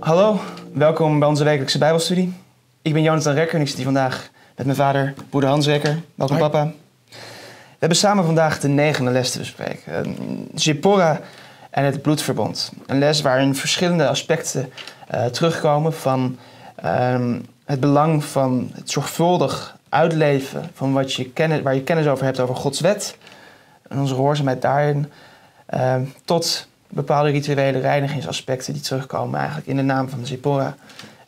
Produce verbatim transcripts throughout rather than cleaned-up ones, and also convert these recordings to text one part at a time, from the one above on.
Hallo, welkom bij onze wekelijkse Bijbelstudie. Ik ben Jonathan Rekker en ik zit hier vandaag met mijn vader, broeder Hans Rekker. Welkom Hi. Papa. We hebben samen vandaag de negende les te bespreken. Uh, Zippora en het bloedverbond. Een les waarin verschillende aspecten uh, terugkomen van uh, het belang van het zorgvuldig uitleven van wat je kennis, waar je kennis over hebt over Gods wet en onze gehoorzaamheid daarin, uh, tot bepaalde rituele reinigingsaspecten die terugkomen eigenlijk in de naam van de Zippora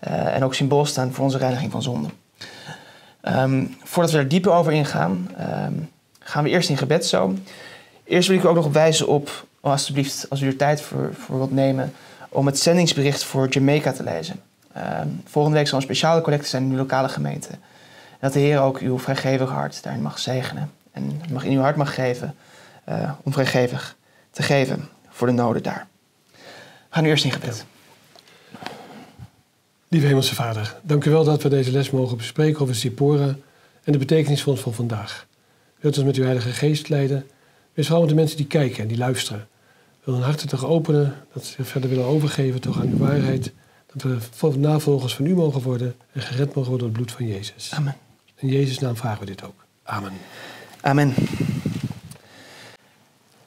uh, en ook symbool staan voor onze reiniging van zonde. Um, voordat we er dieper over ingaan, um, gaan we eerst in gebed zo. Eerst wil ik u ook nog wijzen op, oh, alsjeblieft, als u er tijd voor, voor wilt nemen, om het zendingsbericht voor Jamaica te lezen. Um, volgende week zal een speciale collecte zijn in uw lokale gemeente. En dat de Heer ook uw vrijgevig hart daarin mag zegenen en mag in uw hart mag geven uh, om vrijgevig te geven voor de noden daar. We gaan nu eerst in gebed. Ja. Lieve Hemelse Vader, dank u wel dat we deze les mogen bespreken over Zippora en de betekenis van ons van vandaag. Wilt ons met uw Heilige Geest leiden. Wees vooral met de mensen die kijken en die luisteren. Wil hun harten toch openen, dat ze zich verder willen overgeven toch aan uw waarheid. Dat we navolgers van u mogen worden en gered mogen worden door het bloed van Jezus. Amen. In Jezus' naam vragen we dit ook. Amen. Amen.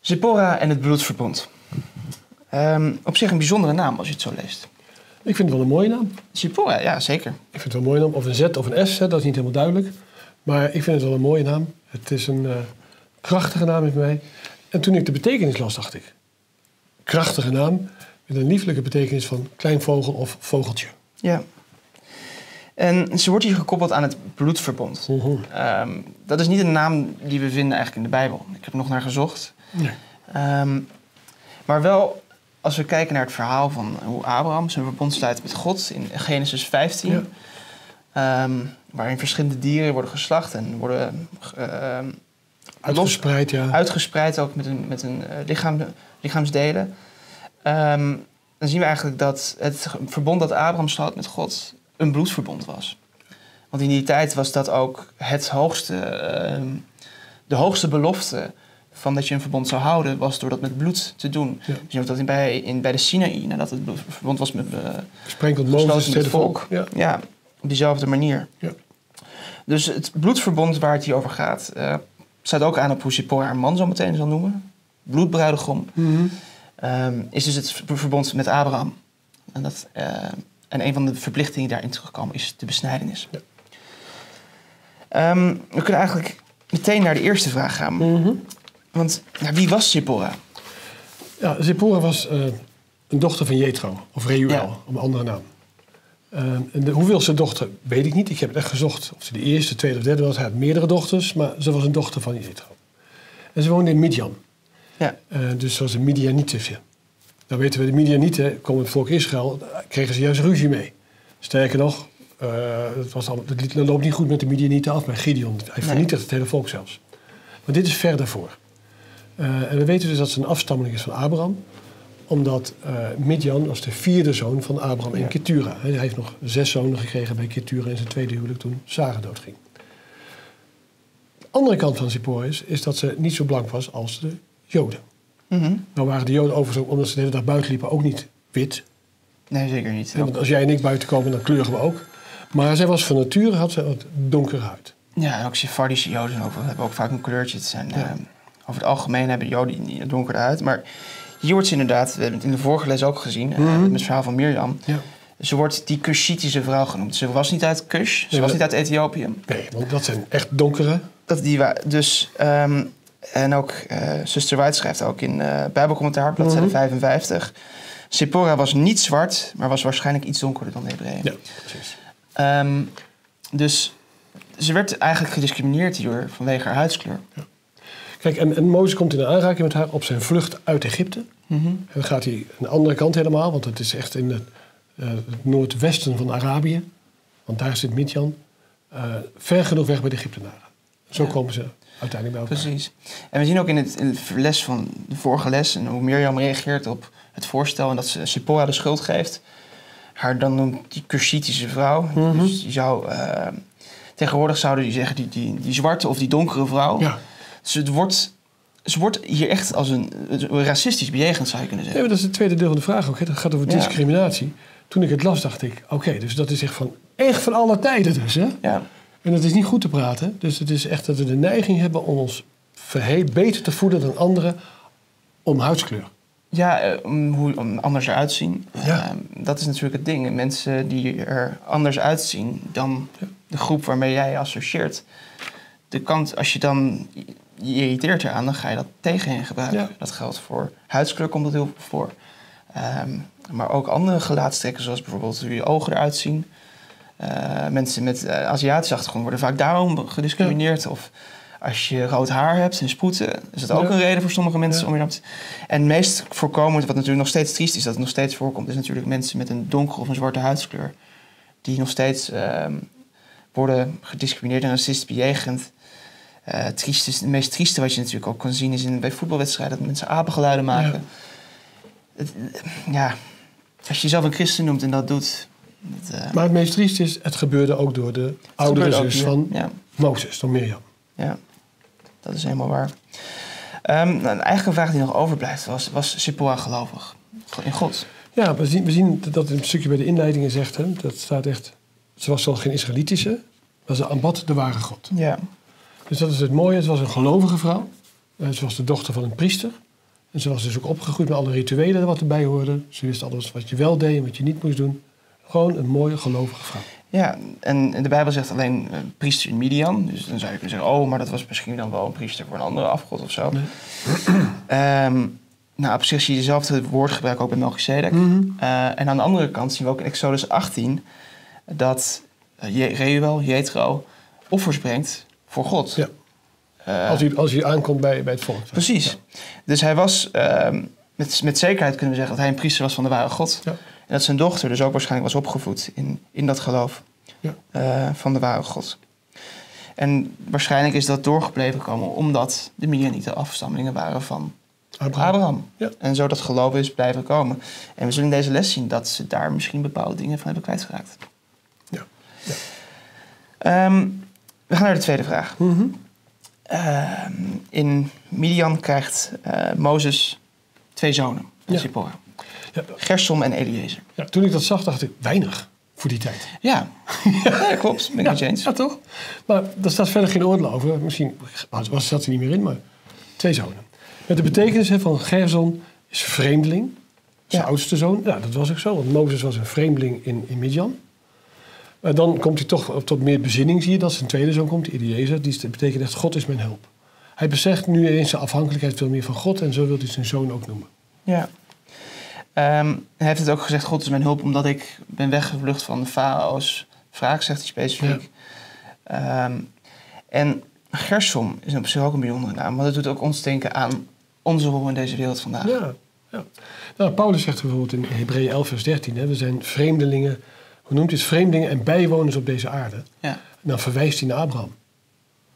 Zippora en het bloedverbond. Um, op zich een bijzondere naam als je het zo leest. Ik vind het wel een mooie naam. Zippora, ja zeker. Ik vind het wel een mooie naam. Of een Z of een S, dat is niet helemaal duidelijk. Maar ik vind het wel een mooie naam. Het is een uh, krachtige naam met mij. En toen ik de betekenis las, dacht ik. Krachtige naam met een lieflijke betekenis van klein vogel of vogeltje. Ja. En ze wordt hier gekoppeld aan het bloedverbond. Mm-hmm. um, dat is niet een naam die we vinden eigenlijk in de Bijbel. Ik heb er nog naar gezocht. Nee. Um, maar wel, als we kijken naar het verhaal van hoe Abraham zijn verbond sluit met God in Genesis vijftien. Ja. Um, waarin verschillende dieren worden geslacht en worden uh, uitgespreid, los, ja. uitgespreid ook met hun met een, uh, lichaam, lichaamsdelen. Um, dan zien we eigenlijk dat het verbond dat Abraham sluit met God een bloedverbond was. Want in die tijd was dat ook het hoogste, uh, de hoogste belofte van dat je een verbond zou houden, was door dat met bloed te doen. Ja. Dus je hebt dat in bij, in, bij de Sinaï, nadat het verbond was met, uh, gesprenkeld Mozes met het volk. Ja. ja, op diezelfde manier. Ja. Dus het bloedverbond waar het hier over gaat, uh, staat ook aan op hoe Zippora haar man zo meteen zal noemen. Bloedbruidegom. Mm-hmm. um, is dus het verbond met Abraham. En dat... Uh, En een van de verplichtingen die daarin terugkomen is de besnijdenis. Ja. Um, we kunnen eigenlijk meteen naar de eerste vraag gaan. Mm-hmm. Want ja, wie was Zippora? Ja, Zippora was uh, een dochter van Jethro, of Reuel, ja. op een andere naam. Uh, en de hoeveelste dochter weet ik niet. Ik heb het echt gezocht of ze de eerste, tweede of derde was. Hij had meerdere dochters, maar ze was een dochter van Jethro. En ze woonde in Midian. Ja. Uh, dus ze was een Midianitefje. Dan weten we, de Midianieten, komen het volk Israël, kregen ze juist ruzie mee. Sterker nog, uh, het, was al, het loopt niet goed met de Midianieten af, maar Gideon. Hij vernietigt nee. het hele volk zelfs. Maar dit is ver daarvoor. Uh, en we weten dus dat ze een afstammeling is van Abraham. Omdat uh, Midian was de vierde zoon van Abraham ja. en Ketura. Hij heeft nog zes zonen gekregen bij Ketura in zijn tweede huwelijk toen Sara doodging. De andere kant van Zippora is, is dat ze niet zo blank was als de Joden. Mm-hmm. Nou waren de Joden overigens, omdat ze de hele dag buiten liepen, ook niet wit. Nee, zeker niet. Ja, want als jij en ik buiten komen, dan kleuren we ook. Maar zij was van nature, had ze wat donkere huid. Ja, en ook Sephardische Joden ook, hebben ook vaak een kleurtje. Het zijn, ja. uh, over het algemeen hebben Joden een donkere huid. Maar hier wordt ze inderdaad, we hebben het in de vorige les ook gezien, mm-hmm. uh, met het verhaal van Mirjam. Ja. Ze wordt die Cushitische vrouw genoemd. Ze was niet uit Cush, ze nee, was dat, niet uit Ethiopië. Nee, want dat zijn echt donkere. Dat die Dus... Um, En ook uh, zuster White schrijft ook in uh, Bijbelcommentaar, bladzijde mm-hmm. vijfenvijftig. Zippora was niet zwart, maar was waarschijnlijk iets donkerder dan de Hebreeën. Ja, precies. Um, dus ze werd eigenlijk gediscrimineerd hier vanwege haar huidskleur. Ja. Kijk, en, en Mozes komt in de aanraking met haar op zijn vlucht uit Egypte. Mm-hmm. En dan gaat hij aan de andere kant helemaal, want het is echt in het, uh, het noordwesten van Arabië. Want daar zit Midian. Uh, ver genoeg weg bij de Egyptenaren. Zo ja. komen ze... uiteindelijk wel. Precies. En we zien ook in, het, in de les van de vorige les en hoe Mirjam reageert op het voorstel en dat ze Zippora de schuld geeft. Haar dan noemt die Cushitische vrouw. Mm-hmm. Dus die zou, uh, tegenwoordig zouden die zeggen die, die, die zwarte of die donkere vrouw. Ja. Dus het wordt Ze wordt hier echt als een racistisch bejegend, zou je kunnen zeggen. Ja, maar dat is het tweede deel van de vraag ook. Hè? Dat gaat over ja. discriminatie. Toen ik het las, dacht ik, oké, okay, dus dat is echt van, echt van alle tijden dus. Hè? Ja. En dat is niet goed te praten. Dus het is echt dat we de neiging hebben om ons beter te voelen dan anderen om huidskleur. Ja, om, hoe, om anders eruit zien. Ja. Uh, dat is natuurlijk het ding. Mensen die er anders uitzien dan ja. de groep waarmee jij associeert. De kant, als je dan... je irriteert eraan, dan ga je dat tegen hen gebruiken. Ja. Dat geldt voor huidskleur, komt dat heel veel voor. Um, maar ook andere gelaatstrekken, zoals bijvoorbeeld hoe je ogen eruit zien. Uh, mensen met uh, Aziatische achtergrond worden vaak daarom gediscrimineerd. Ja. Of als je rood haar hebt en sproeten, is dat ook ja. een reden voor sommige mensen ja. om je dan te... En het meest voorkomend, wat natuurlijk nog steeds triest is, dat het nog steeds voorkomt, is natuurlijk mensen met een donkere of een zwarte huidskleur. Die nog steeds um, worden gediscrimineerd en racistisch bejegend. Uh, triest is, het meest trieste wat je natuurlijk ook kan zien is in, bij voetbalwedstrijden dat mensen apengeluiden maken. Ja. Het, ja, als je jezelf een christen noemt en dat doet... Het, uh... Maar het meest triest is, het gebeurde ook door de oudere zus van ja. Mozes, door Mirjam. Ja, dat is helemaal waar. Um, nou, een eigen vraag die nog overblijft was, was Zippora gelovig in God? Ja, we zien, we zien dat het een stukje bij de inleidingen zegt, hè, dat staat echt, ze was wel geen Israëlitische, maar ze aanbad de ware God. Ja. Dus dat is het mooie. Ze was een gelovige vrouw. Ze was de dochter van een priester. En ze was dus ook opgegroeid met alle rituelen wat erbij hoorden. Ze wist alles wat je wel deed en wat je niet moest doen. Gewoon een mooie gelovige vrouw. Ja, en de Bijbel zegt alleen uh, priester in Midian. Dus dan zou je kunnen zeggen, oh, maar dat was misschien dan wel een priester voor een andere afgod of zo. Nee. um, nou, op zich zie je dezelfde woordgebruik ook bij Melchizedek. Mm-hmm. uh, en aan de andere kant zien we ook in Exodus achttien... dat uh, Reuel, Jethro, offers brengt... voor God. Ja. Uh, als, hij, als hij aankomt bij, bij het volk. Precies. Ja. Dus hij was, uh, met, met zekerheid kunnen we zeggen... dat hij een priester was van de ware God. Ja. En dat zijn dochter dus ook waarschijnlijk was opgevoed... in, in dat geloof ja. uh, van de ware God. En waarschijnlijk is dat doorgebleven komen... omdat de Midianieten afstammelingen waren van Abraham. Abraham. Ja. En zo dat geloof is blijven komen. En we zullen in deze les zien... dat ze daar misschien bepaalde dingen van hebben kwijtgeraakt. Ja. ja. Um, We gaan naar de tweede vraag. Mm-hmm. uh, in Midian krijgt uh, Mozes twee zonen van Zippora. Ja. Gersom en Eliëzer. Ja, toen ik dat zag, dacht ik, weinig voor die tijd. Ja, ja klopt. Ben ik het ja, eens. Ja, toch? Maar daar staat verder geen oordeel over. Misschien was, zat hij niet meer in, maar twee zonen. Met de betekenis van Gersom is vreemdeling. Zijn ja. oudste zoon. Ja, dat was ook zo. Want Mozes was een vreemdeling in, in Midian. Dan komt hij toch tot meer bezinning, zie je dat. Zijn tweede zoon komt, Eliëzer, die betekent echt God is mijn hulp. Hij beseft nu ineens zijn afhankelijkheid veel meer van God en zo wil hij zijn zoon ook noemen. Ja. Um, hij heeft het ook gezegd, God is mijn hulp, omdat ik ben weggevlucht van de farao's wraak, zegt hij specifiek. Ja. Um, en Gersom is op zich ook een bijzondere naam, want het doet ook ons denken aan onze rol in deze wereld vandaag. Ja, ja. Nou, Paulus zegt bijvoorbeeld in Hebreeën elf vers dertien, hè, we zijn vreemdelingen... Hoe noemt hij het? Vreemdelingen en bijwoners op deze aarde. Ja. En dan verwijst hij naar Abraham.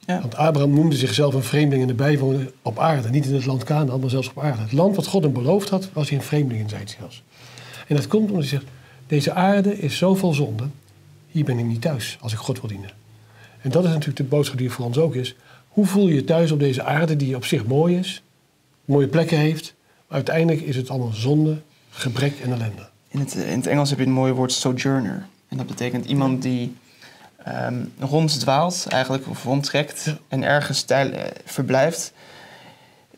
Ja. Want Abraham noemde zichzelf een vreemdeling en een bijwoner op aarde. Niet in het land Kanaan, maar zelfs op aarde. Het land wat God hem beloofd had, was hij een vreemdeling in zijn zelfs. En dat komt omdat hij zegt, deze aarde is zo vol zonde. Hier ben ik niet thuis, als ik God wil dienen. En dat is natuurlijk de boodschap die voor ons ook is. Hoe voel je je thuis op deze aarde die op zich mooi is, mooie plekken heeft. Maar uiteindelijk is het allemaal zonde, gebrek en ellende. In het, in het Engels heb je het mooie woord sojourner. En dat betekent iemand die um, ronddwaalt, eigenlijk, of rondtrekt ja. en ergens tijl, uh, verblijft.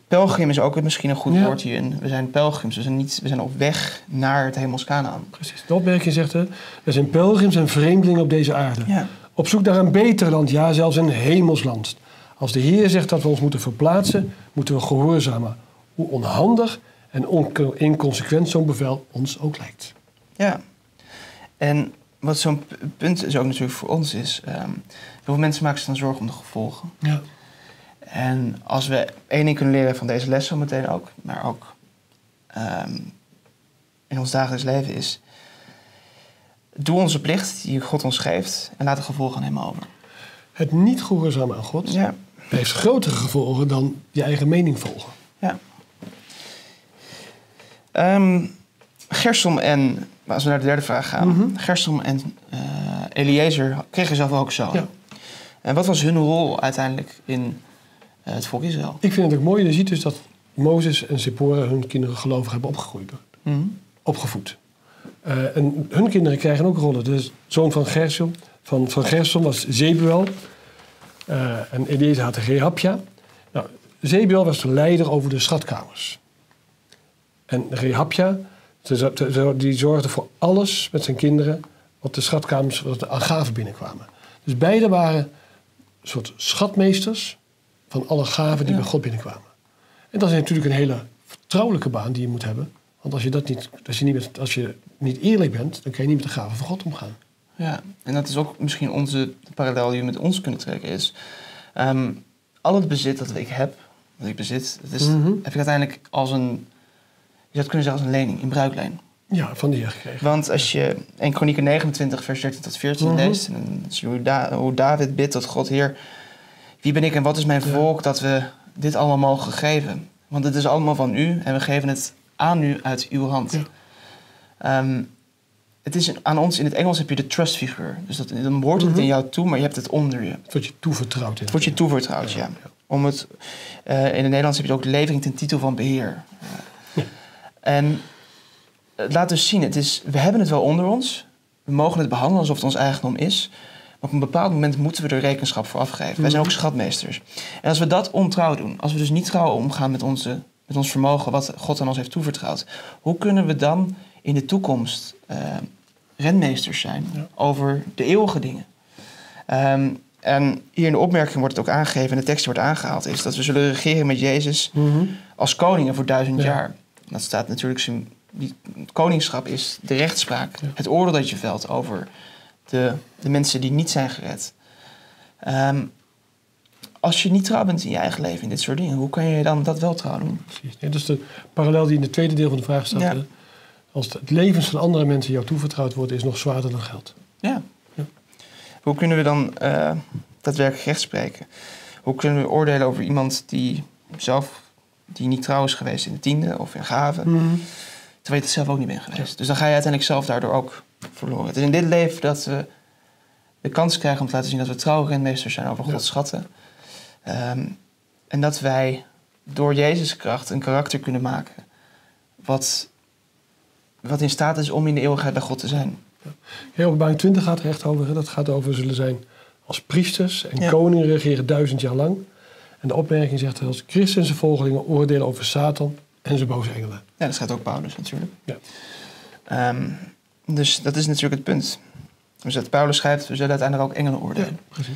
Pelgrim is ook misschien een goed ja. woord hierin. We zijn pelgrims, we zijn, niet, we zijn op weg naar het hemels Kanaan. Precies, dat merk je zegt, hè? We zijn pelgrims en vreemdelingen op deze aarde. Ja. Op zoek naar een beter land, ja, zelfs een hemelsland. Als de Heer zegt dat we ons moeten verplaatsen, moeten we gehoorzamen. Hoe onhandig... en inconsequent zo'n bevel ons ook lijkt. Ja, en wat zo'n punt is ook natuurlijk voor ons is... Um, veel mensen maken zich dan zorgen om de gevolgen. Ja. En als we één ding kunnen leren van deze les zo meteen ook... maar ook um, in ons dagelijks leven is... doe onze plicht die God ons geeft en laat de gevolgen aan hem over. Het niet gehoorzamen aan God ja. heeft grotere gevolgen dan je eigen mening volgen. Ja. Um, Gersom en, als we naar de derde vraag gaan, mm-hmm. Gersom en uh, Eliëzer kregen zelf ook zoon. Ja. En wat was hun rol uiteindelijk in het volk Israël. Ik vind het ook mooi, je ziet dus dat Mozes en Zippora hun kinderen gelovig hebben opgegroeid. Mm-hmm. Opgevoed. Uh, en hun kinderen krijgen ook rollen. De zoon van Gersom, van, van Gersom was Zebuel. Uh, en Eliëzer had Rehapja. Nou, Zebuel was de leider over de schatkamers. En Rehapja, die zorgde voor alles met zijn kinderen wat de schatkamers, wat de gaven binnenkwamen. Dus beide waren een soort schatmeesters van alle gaven die ja. bij God binnenkwamen. En dat is natuurlijk een hele vertrouwelijke baan die je moet hebben. Want als je, dat niet, als je, niet, met, als je niet eerlijk bent, dan kan je niet met de gaven van God omgaan. Ja, en dat is ook misschien onze parallel die we met ons kunnen trekken is. Um, al het bezit dat ik heb, dat ik bezit, dat is, mm-hmm. heb ik uiteindelijk als een... Je zou het kunnen zeggen als een lening, in bruiklijn. Ja, van de Heer gekregen. Want als je in Kronieken negenentwintig, vers dertien tot veertien mm-hmm. leest... en zie je hoe, da hoe David bidt tot God, Heer... Wie ben ik en wat is mijn volk ja. dat we dit allemaal mogen geven? Want het is allemaal van u en we geven het aan u uit uw hand. Ja. Um, het is aan ons, in het Engels heb je de trustfiguur. Dus dat, dan behoort mm-hmm. het in jou toe, maar je hebt het onder je. Het wordt je toevertrouwd. Het wordt je toevertrouwd, ja. ja. ja. Om het, uh, in het Nederlands heb je ook de levering ten titel van beheer. Ja. En laat dus zien, het is, we hebben het wel onder ons. We mogen het behandelen alsof het ons eigendom is. Maar op een bepaald moment moeten we er rekenschap voor afgeven. Mm-hmm. Wij zijn ook schatmeesters. En als we dat ontrouw doen, als we dus niet trouw omgaan met, onze, met ons vermogen... wat God aan ons heeft toevertrouwd... hoe kunnen we dan in de toekomst uh, rentmeesters zijn ja. over de eeuwige dingen? Um, en hier in de opmerking wordt het ook aangegeven, en de tekst die wordt aangehaald... is dat we zullen regeren met Jezus mm-hmm. als koningen voor duizend ja. jaar... Dat staat natuurlijk, zijn, die, het koningschap is de rechtspraak. Ja. Het oordeel dat je velt over de, de mensen die niet zijn gered. Um, als je niet trouw bent in je eigen leven, in dit soort dingen... hoe kan je dan dat wel trouw doen? Precies. Nee, dat is de parallel die in het tweede deel van de vraag staat. Ja. Als het levens van andere mensen jou toevertrouwd wordt... is nog zwaarder dan geld. Ja. ja. Hoe kunnen we dan uh, daadwerkelijk recht spreken? Hoe kunnen we oordelen over iemand die zelf... die niet trouw is geweest in de tiende of in gaven. Mm-hmm. Terwijl je het zelf ook niet bent geweest. Ja. Dus dan ga je uiteindelijk zelf daardoor ook verloren. Het is in dit leven dat we de kans krijgen om te laten zien... dat we trouwe rentmeesters zijn over ja. Gods schatten. Um, en dat wij door Jezus' kracht een karakter kunnen maken... Wat, wat in staat is om in de eeuwigheid bij God te zijn. Ja. Openbaring twintig gaat er echt over. Hè? Dat gaat over zullen zijn als priesters en ja. koningen regeren duizend jaar lang... En de opmerking zegt dat als Christus en zijn volgelingen oordelen over Satan en zijn boze engelen. Ja, dat gaat ook Paulus natuurlijk. Ja. Um, dus dat is natuurlijk het punt. Dus dat Paulus schrijft, we zullen uiteindelijk ook engelen oordelen. Ja, precies.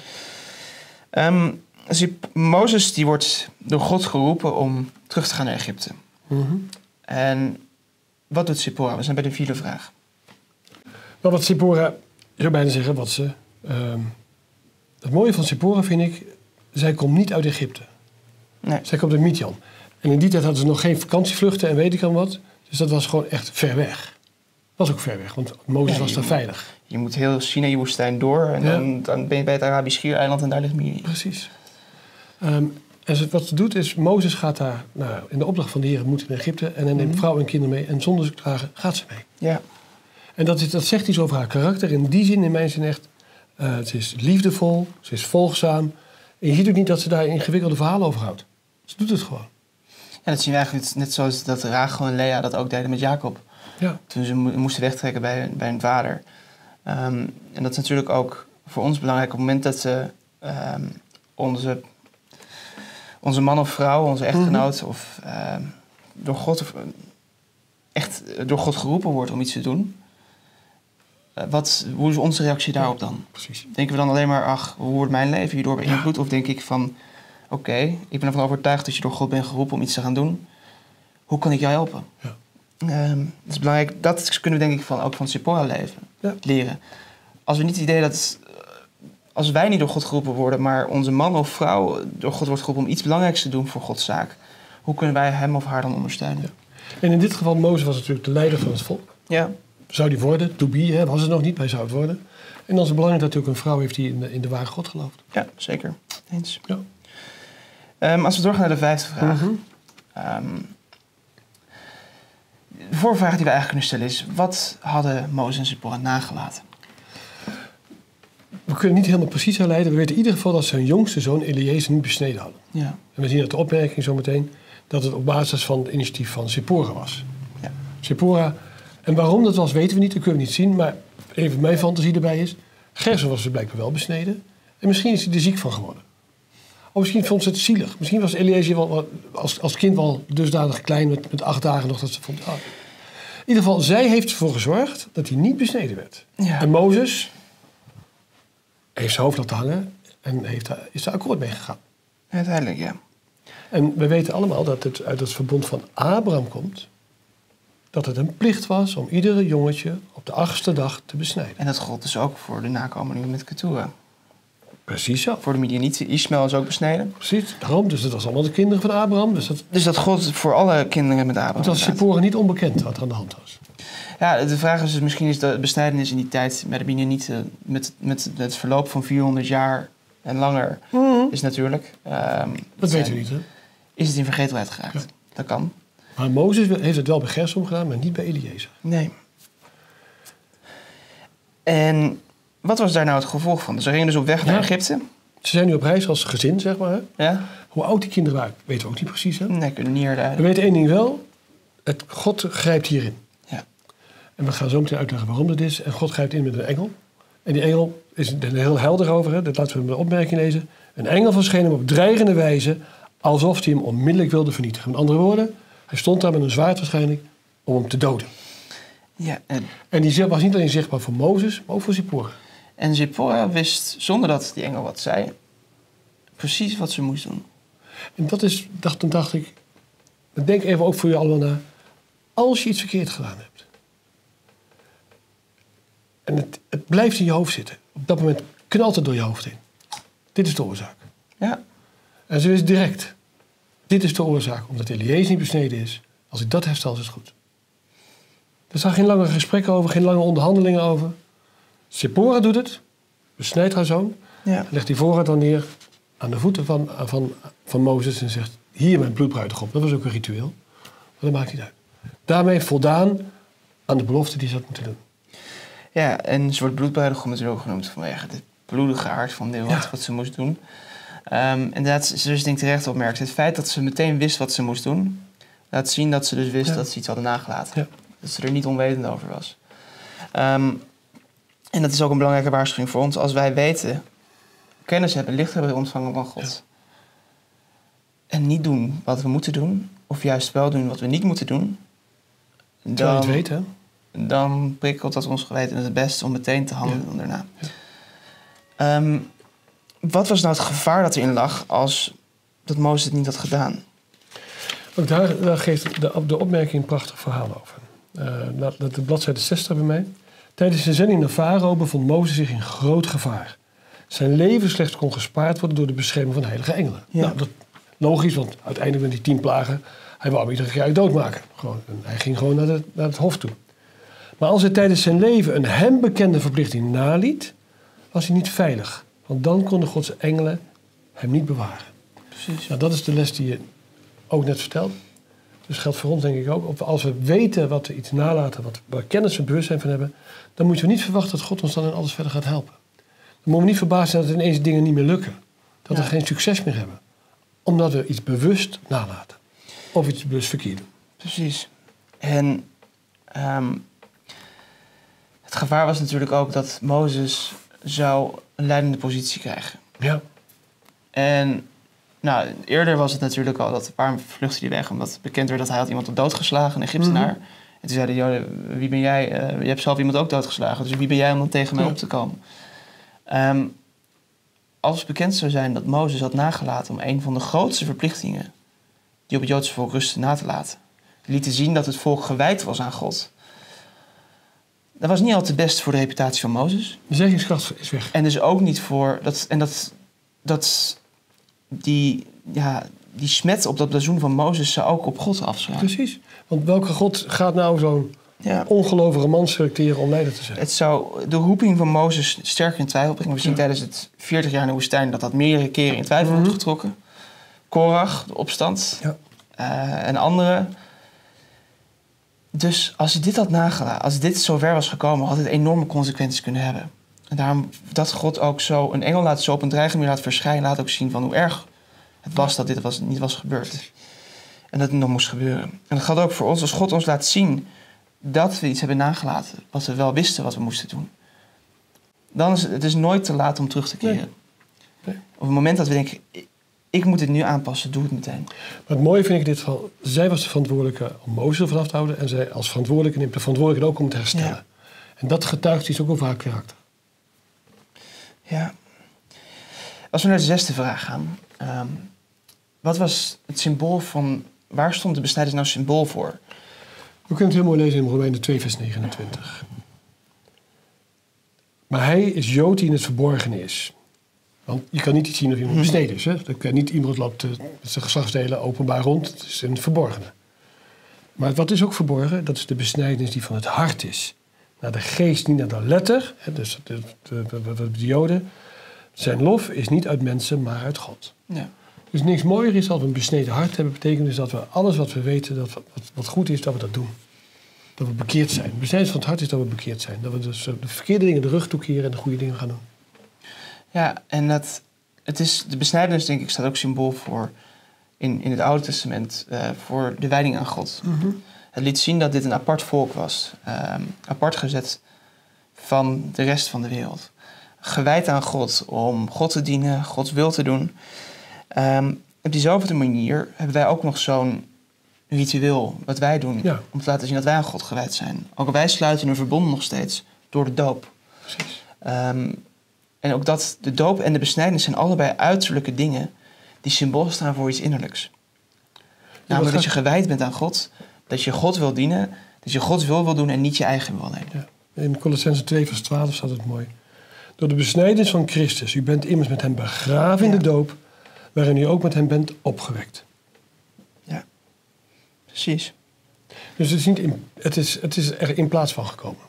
Um, dus Mozes die wordt door God geroepen om terug te gaan naar Egypte. Mm-hmm. En wat doet Zippora? We zijn bij de vierde vraag. Nou, wat Zippora, ik zou bijna zeggen wat ze... Um, het mooie van Zippora vind ik... Zij komt niet uit Egypte. Nee. Zij komt uit Midian. En in die tijd hadden ze nog geen vakantievluchten en weet ik al wat. Dus dat was gewoon echt ver weg. Dat was ook ver weg, want Mozes ja, was daar veilig. Je moet heel Sinaï-woestijn door en ja. dan, dan ben je bij het Arabisch Schiereiland en daar ligt Midian. Precies. Um, en wat ze doet is, Mozes gaat daar, nou, in de opdracht van de Heer moet in Egypte... en hij neemt mm-hmm. vrouw en kinderen mee en zonder ze klagen gaat ze mee. Ja. En dat, is, dat zegt iets over haar karakter. In die zin, in mijn zin echt, uh, ze is liefdevol, ze is volgzaam... En je ziet ook niet dat ze daar ingewikkelde verhalen over houdt. Ze doet het gewoon. Ja, dat zien we eigenlijk net zoals dat Rachel en Lea dat ook deden met Jacob. Ja. Toen ze moesten wegtrekken bij, bij hun vader. Um, en dat is natuurlijk ook voor ons belangrijk. Op het moment dat ze um, onze, onze man of vrouw, onze echtgenoot... Mm-hmm. of um, door God of, echt door God geroepen wordt om iets te doen... Wat, hoe is onze reactie daarop dan? Precies. Denken we dan alleen maar, ach, hoe wordt mijn leven hierdoor beïnvloed? Ja. Of denk ik van, oké, okay, ik ben ervan overtuigd dat je door God bent geroepen om iets te gaan doen. Hoe kan ik jou helpen? Ja. Um, het is belangrijk, dat kunnen we denk ik van, ook van Zippora leven, ja. leren. Als we niet het idee dat, als wij niet door God geroepen worden, maar onze man of vrouw door God wordt geroepen om iets belangrijks te doen voor Gods zaak. Hoe kunnen wij hem of haar dan ondersteunen? Ja. En in dit geval, Mozes was natuurlijk de leider van het volk. Ja. Zou die worden, to be, hè, was het nog niet, maar zou het worden. En dan is het belangrijk dat hij ook een vrouw heeft die in de, in de ware God gelooft. Ja, zeker. Eens. Ja. Um, als we doorgaan naar de vijfde vraag. Mm-hmm. um, de voorvraag die we eigenlijk kunnen stellen is... wat hadden Mozes en Zippora nagelaten? We kunnen niet helemaal precies herleiden. We weten in ieder geval dat zijn jongste zoon Eliëzer niet besneden hadden. Ja. En we zien uit de opmerking zometeen dat het op basis van het initiatief van Zippora was. Ja. Zippora. En waarom dat was weten we niet, dat kunnen we niet zien. Maar even mijn fantasie erbij is, Gersom was er blijkbaar wel besneden. En misschien is hij er ziek van geworden. Of misschien vond ze het zielig. Misschien was Eliëzer wel als, als kind wel dusdanig klein met, met acht dagen nog dat ze vond. Ah. In ieder geval, zij heeft ervoor gezorgd dat hij niet besneden werd. Ja. En Mozes heeft zijn hoofd laten hangen en heeft, is daar akkoord mee gegaan. Uiteindelijk, ja. En we weten allemaal dat het uit het verbond van Abraham komt. Dat het een plicht was om iedere jongetje op de achtste dag te besnijden. En dat gold dus ook voor de nakomelingen met Ketura. Precies zo. Voor de Midianieten, Ismaël is ook besneden. Precies, daarom. Dus dat was allemaal de kinderen van Abraham. Dus dat, dus dat gold voor alle kinderen met Abraham. Het was Zippora niet onbekend wat er aan de hand was. Ja, de vraag is dus misschien is de besnijdenis in die tijd bij de Midianieten met, met het verloop van vierhonderd jaar en langer mm. is natuurlijk... Um, dat weten we niet, hè? Is het in vergetelheid geraakt. Ja. Dat kan. Maar Mozes heeft het wel bij Gersom gedaan, maar niet bij Eliëzer. Nee. En... wat was daar nou het gevolg van? Ze gingen dus op weg naar ja. Egypte. Ze zijn nu op reis als gezin, zeg maar. Ja. Hoe oud die kinderen waren, weten we ook niet precies. Hè? Nee, kunnen niet herleiden. We weten één ding wel. Het, God grijpt hierin. Ja. En we gaan zo meteen uitleggen waarom dat is. En God grijpt in met een engel. En die engel is er heel helder over. Hè? Dat laten we met een opmerking lezen. Een engel verscheen hem op dreigende wijze... alsof hij hem onmiddellijk wilde vernietigen. Met andere woorden, hij stond daar met een zwaard waarschijnlijk... om hem te doden. Ja, en... en die was niet alleen zichtbaar voor Mozes, maar ook voor Zippora. En Zippora wist, zonder dat die engel wat zei, precies wat ze moest doen. En dat is, dacht, dan dacht ik, denk even ook voor je allemaal na, als je iets verkeerd gedaan hebt. En het, het blijft in je hoofd zitten. Op dat moment knalt het door je hoofd in. Dit is de oorzaak. Ja. En ze wist direct, dit is de oorzaak, omdat Eliëzer niet besneden is. Als ik dat herstel, is het goed. Er zijn geen lange gesprekken over, geen lange onderhandelingen over. Zippora doet het, besnijdt haar zoon, ja. legt die voorraad dan neer aan de voeten van, van, van Mozes en zegt, hier mijn bloedbruidegom. Dat was ook een ritueel, maar dat maakt niet uit. Daarmee voldaan aan de belofte die ze had moeten doen. Ja, en ze wordt bloedbruidegom natuurlijk ook genoemd vanwege het bloedige hart van deel ja. wat ze moest doen. Um, en dat ze dus denk terecht opmerkt, het feit dat ze meteen wist wat ze moest doen, laat zien dat ze dus wist ja. dat ze iets hadden nagelaten. Ja. Dat ze er niet onwetend over was. Um, En dat is ook een belangrijke waarschuwing voor ons. Als wij weten, kennis hebben, licht hebben ontvangen van God. Ja. En niet doen wat we moeten doen. Of juist wel doen wat we niet moeten doen. Terwijl je het weet, hè? Dan prikkelt dat ons geweten. En het is het beste om meteen te handelen ja. daarna. Ja. Um, wat was nou het gevaar dat erin lag als dat Mozes het niet had gedaan? Ook daar, daar geeft de, de opmerking een prachtig verhaal over. Uh, dat, dat de bladzijde zestig bij mij... Tijdens de zending naar Farao bevond Mozes zich in groot gevaar. Zijn leven slechts kon gespaard worden door de bescherming van heilige engelen. Ja. Nou, dat, logisch, want uiteindelijk met die tien plagen... hij wou hem iedere keer uit doodmaken. Gewoon, hij ging gewoon naar, de, naar het hof toe. Maar als hij tijdens zijn leven een hem bekende verplichting naliet... was hij niet veilig. Want dan konden Gods engelen hem niet bewaren. Precies. Nou, dat is de les die je ook net vertelt. Dus geldt voor ons denk ik ook. Als we weten wat we iets nalaten, wat we kennis en bewustzijn van hebben... dan moeten we niet verwachten dat God ons dan in alles verder gaat helpen. Dan moeten we niet verbaasd zijn dat ineens dingen niet meer lukken. Dat ja. we geen succes meer hebben. Omdat we iets bewust nalaten. Of iets bewust verkeerd doen. Precies. En um, het gevaar was natuurlijk ook dat Mozes zou een leidende positie krijgen. Ja. En... nou, eerder was het natuurlijk al dat waarom vluchtte hij weg, omdat bekend werd dat hij had iemand op dood geslagen, een Egyptenaar. Mm-hmm. En toen zeiden hij, wie ben jij? Uh, je hebt zelf iemand ook doodgeslagen, dus wie ben jij om dan tegen mij ja. op te komen? Um, als bekend zou zijn dat Mozes had nagelaten om een van de grootste verplichtingen die op het Joodse volk rustte na te laten, liet te zien dat het volk gewijd was aan God. Dat was niet al te best voor de reputatie van Mozes. De zeggingskracht is weg. En dus ook niet voor dat en dat dat Die, ja, die smet op dat blazoen van Mozes zou ook op God afslaan. Precies. Want welke God gaat nou zo'n ja. ongelovige man selecteren om leider te zijn? Het zou de roeping van Mozes sterker in twijfel brengen. We zien ja. tijdens het veertig jaar in de woestijn dat dat meerdere keren in twijfel mm-hmm. wordt getrokken. Korach, de opstand ja. uh, en anderen. Dus als hij dit had nagelaten, als dit zover was gekomen, had het enorme consequenties kunnen hebben. En daarom dat God ook zo een engel laat, zo op een dreigende manier laat verschijnen, laat ook zien van hoe erg het was dat dit was, niet was gebeurd. En dat het nog moest gebeuren. En dat geldt ook voor ons. Als God ons laat zien dat we iets hebben nagelaten, wat we wel wisten wat we moesten doen, dan is het, het is nooit te laat om terug te keren. Nee. Nee. Op het moment dat we denken, ik, ik moet dit nu aanpassen, doe het meteen. Maar het mooie vind ik dit geval, zij was de verantwoordelijke om Mozes er vanaf te houden, en zij als verantwoordelijke neemt de verantwoordelijkheid ook om te herstellen. Ja. En dat getuigt iets ook over haar karakter. Ja. Als we naar de zesde vraag gaan. Um, wat was het symbool van... Waar stond de besnijdenis nou symbool voor? We kunnen het heel mooi lezen in Romeinen twee, vers negenentwintig. Maar hij is Jood die in het verborgen is. Want je kan niet iets zien of iemand besneden is. Hè? Dan kan niet iemand loopt met zijn geslachtsdelen openbaar rond. Het is in het verborgene. Maar wat is ook verborgen? Dat is de besnijdenis die van het hart is. Naar de geest, niet naar de letter. Hè? Dus de, de, de, de, de, de Joden. Zijn lof is niet uit mensen, maar uit God. Ja. Dus niks mooier is dat we een besneden hart hebben. Betekent dus dat we alles wat we weten, dat wat, wat goed is, dat we dat doen. Dat we bekeerd zijn. De besnijdenis van het hart is dat we bekeerd zijn. Dat we dus de verkeerde dingen de rug toekeren en de goede dingen gaan doen. Ja, en dat, het is, de besnijdenis, denk ik, staat ook symbool voor in, in het Oude Testament, uh, voor de wijding aan God. Mm-hmm. Het liet zien dat dit een apart volk was. Uh, apart gezet van de rest van de wereld. Gewijd aan God, om God te dienen, Gods wil te doen. Um, op diezelfde manier hebben wij ook nog zo'n ritueel wat wij doen. Ja. Om te laten zien dat wij aan God gewijd zijn. Ook wij sluiten een verbond nog steeds door de doop. Precies. Um, en ook dat de doop en de besnijdenis zijn allebei uiterlijke dingen die symbool staan voor iets innerlijks. Ja, namelijk dat je gewijd bent aan God, dat je God wil dienen, dat je Gods wil wil doen en niet je eigen wil nemen. Ja. In Kolossenzen twee vers twaalf staat het mooi. Door de besnijdenis van Christus, u bent immers met hem begraven in ja. de doop, waarin u ook met hem bent opgewekt. Ja, precies. Dus het is, niet in, het is, het is er in plaats van gekomen.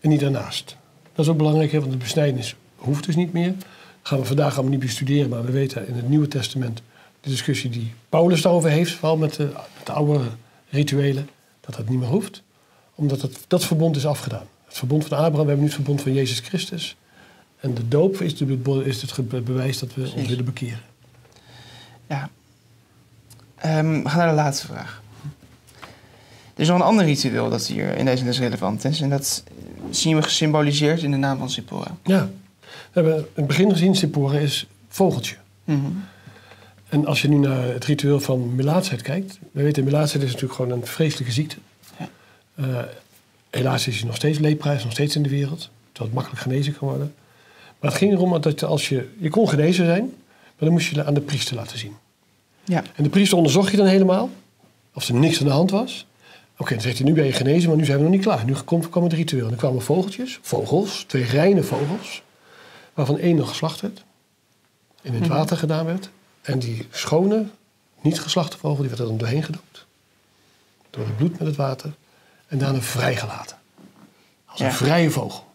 En niet daarnaast. Dat is ook belangrijk, want de besnijdenis hoeft dus niet meer. Dat gaan we vandaag allemaal niet bestuderen, maar we weten in het Nieuwe Testament de discussie die Paulus daarover heeft, vooral met de, met de oude rituelen, dat dat niet meer hoeft. Omdat het, dat verbond is afgedaan. Het verbond van Abraham, we hebben nu het verbond van Jezus Christus. En de doop is, de, is het bewijs dat we ons willen bekeren. Ja. Um, we gaan naar de laatste vraag. Er is nog een ander ritueel dat hier in deze les relevant is. En dat zien we gesymboliseerd in de naam van Zippora. Ja. We hebben in het begin gezien, Zippora is vogeltje. Mm-hmm. En als je nu naar het ritueel van melaatsheid kijkt. We weten, melaatsheid is natuurlijk gewoon een vreselijke ziekte. Ja. Uh, helaas is hij nog steeds leedprijs, nog steeds in de wereld. Terwijl het makkelijk genezen kan worden. Maar het ging erom dat als je... Je kon genezen zijn, maar dan moest je het aan de priester laten zien. Ja. En de priester onderzocht je dan helemaal. Of er niks aan de hand was. Oké, okay, dan zegt hij, nu ben je genezen, maar nu zijn we nog niet klaar. Nu kwam het ritueel. En er kwamen vogeltjes, vogels, twee reine vogels. Waarvan één nog geslacht werd. In het water gedaan werd. En die schone, niet geslachte vogel, die werd er dan doorheen gedoopt. Door het bloed met het water. En daarna vrijgelaten. Als ja. een vrije vogel.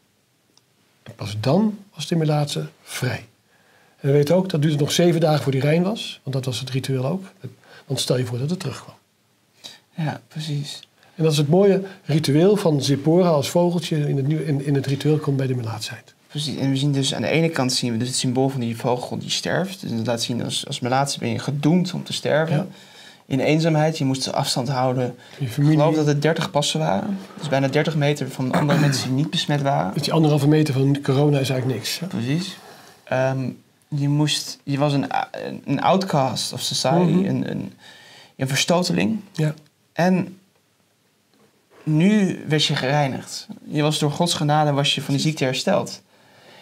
En pas dan was de melaatse vrij. En we weten ook, dat duurde nog zeven dagen voor die rein was. Want dat was het ritueel ook. Want stel je voor dat het terugkwam. Ja, precies. En dat is het mooie ritueel van Zippora als vogeltje in het, in, in het ritueel komt bij de melaatsheid. Precies. En we zien dus aan de ene kant zien we dus het symbool van die vogel die sterft. Dus dat laat zien als, als melaatse ben je gedoemd om te sterven. Ja. In eenzaamheid, je moest afstand houden. Je familie... Ik geloof dat het dertig passen waren. Dus bijna dertig meter van andere mensen die niet besmet waren. Dus die anderhalve meter van corona is eigenlijk niks. Hè? Precies. Um, je, moest, je was een, een outcast of society, mm-hmm. een, een, een verstoteling. Ja. En nu werd je gereinigd. Je was door Gods genade was je van die ziekte hersteld.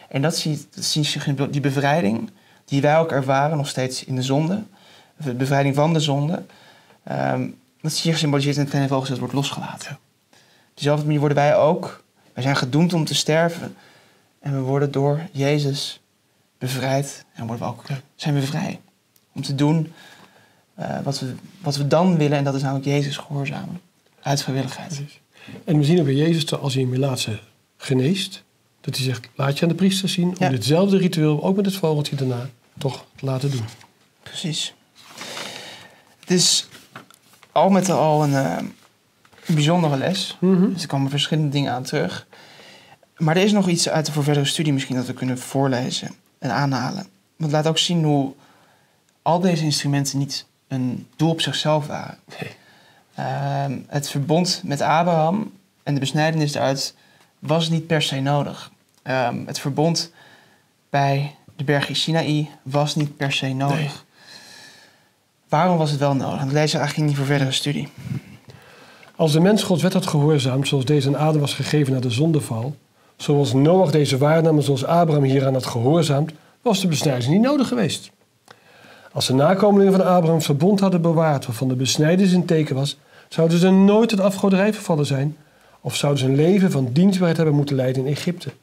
En dat zie je, die bevrijding die wij ook ervaren, nog steeds in de zonde... de bevrijding van de zonde, um, dat is hier gesymboliseerd in het kleine vogeltje dat wordt losgelaten. Ja. Op dezelfde manier worden wij ook, wij zijn gedoemd om te sterven en we worden door Jezus bevrijd en worden we ook, ja. zijn we vrij om te doen uh, wat, we, wat we dan willen en dat is namelijk Jezus gehoorzamen, uit vrijwilligheid. En we zien ook bij Jezus, als hij een melaatse geneest, dat hij zegt, laat je aan de priester zien om ja. ditzelfde ritueel, ook met het vogeltje daarna, toch te laten doen. Precies. Het is al met al een uh, bijzondere les. Mm-hmm. Dus er komen verschillende dingen aan terug. Maar er is nog iets uit de voor verdere studie misschien dat we kunnen voorlezen en aanhalen. Want laat ook zien hoe al deze instrumenten niet een doel op zichzelf waren. Nee. Uh, het verbond met Abraham en de besnijdenis daaruit was niet per se nodig. Uh, het verbond bij de berg Sinaï was niet per se nodig. Nee. Waarom was het wel nodig? Dat lezen we eigenlijk niet voor verdere studie. Als de mens Gods wet had gehoorzaamd, zoals deze aan Adam was gegeven na de zondeval, zoals Noach deze waarnam en zoals Abraham hieraan had gehoorzaamd, was de besnijdenis niet nodig geweest. Als de nakomelingen van Abraham het verbond hadden bewaard waarvan de besnijdenis een teken was, zouden ze nooit tot afgoderij vervallen zijn of zouden ze een leven van dienstbaarheid hebben moeten leiden in Egypte.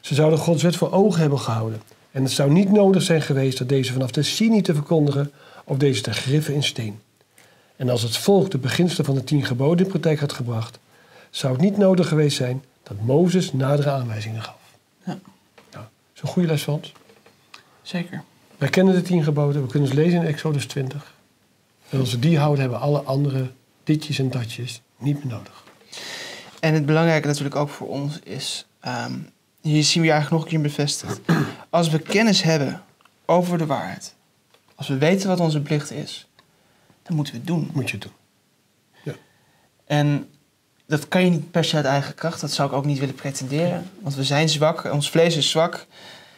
Ze zouden Gods wet voor ogen hebben gehouden en het zou niet nodig zijn geweest dat deze vanaf de Sinaï te verkondigen of deze te griffen in steen. En als het volk de beginselen van de tien geboden in praktijk had gebracht, zou het niet nodig geweest zijn dat Mozes nadere aanwijzingen gaf. Ja. Nou, dat is een goede les van ons. Zeker. Wij kennen de tien geboden, we kunnen ze lezen in Exodus twintig. En als we die houden, hebben we alle andere ditjes en datjes niet meer nodig. En het belangrijke natuurlijk ook voor ons is, um, hier zien we je eigenlijk nog een keer bevestigd. Als we kennis hebben over de waarheid, als we weten wat onze plicht is, dan moeten we het doen. Moet je het doen. Ja. En dat kan je niet per se uit eigen kracht, dat zou ik ook niet willen pretenderen. Want we zijn zwak, ons vlees is zwak.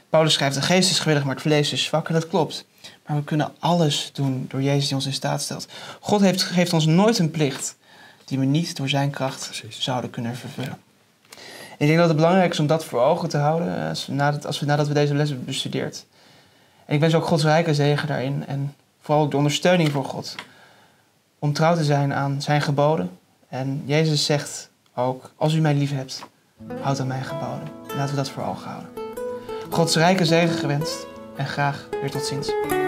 Paulus schrijft, de geest is gewillig, maar het vlees is zwak. En dat klopt. Maar we kunnen alles doen door Jezus die ons in staat stelt. God heeft, geeft ons nooit een plicht die we niet door zijn kracht Precies. zouden kunnen vervullen. Ja. Ik denk dat het belangrijk is om dat voor ogen te houden als we nadat, als we, nadat we deze les hebben bestudeerd. En ik wens ook Gods rijke zegen daarin en vooral ook de ondersteuning voor God. Om trouw te zijn aan zijn geboden. En Jezus zegt ook, als u mij lief hebt, houd aan mijn geboden. Laten we dat voor ogen houden. Gods rijke zegen gewenst en graag weer tot ziens.